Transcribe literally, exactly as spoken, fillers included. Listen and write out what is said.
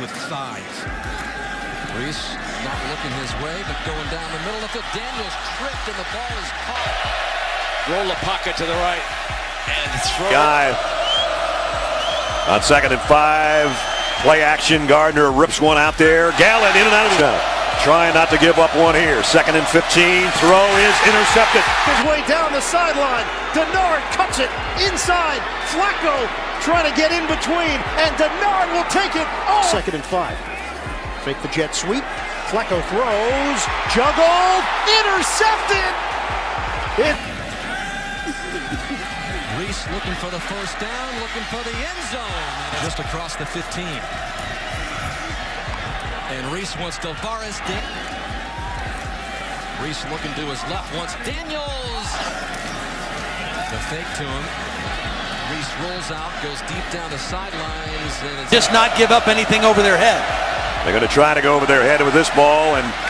with size. Reese not looking his way, but going down the middle of it. Daniels tripped, and the ball is caught. Roll a pocket to the right. And throw. Guy on second and five. Play action. Gardner rips one out there. Gallant in and out of the zone. Trying not to give up one here. Second and fifteen. Throw is intercepted. His way down the sideline. Dennard cuts it inside. Flacco trying to get in between. And Dennard will take it. Oh. Second and five. Fake the jet sweep. Flacco throws. Juggled. Intercepted. It. Reese looking for the first down. Looking for the end zone. Just across the fifteen. And Reese wants Delvaris. Reese looking to his left, wants Daniels. The fake to him. Reese rolls out, goes deep down the sidelines. And just not give up anything over their head. They're going to try to go over their head with this ball, and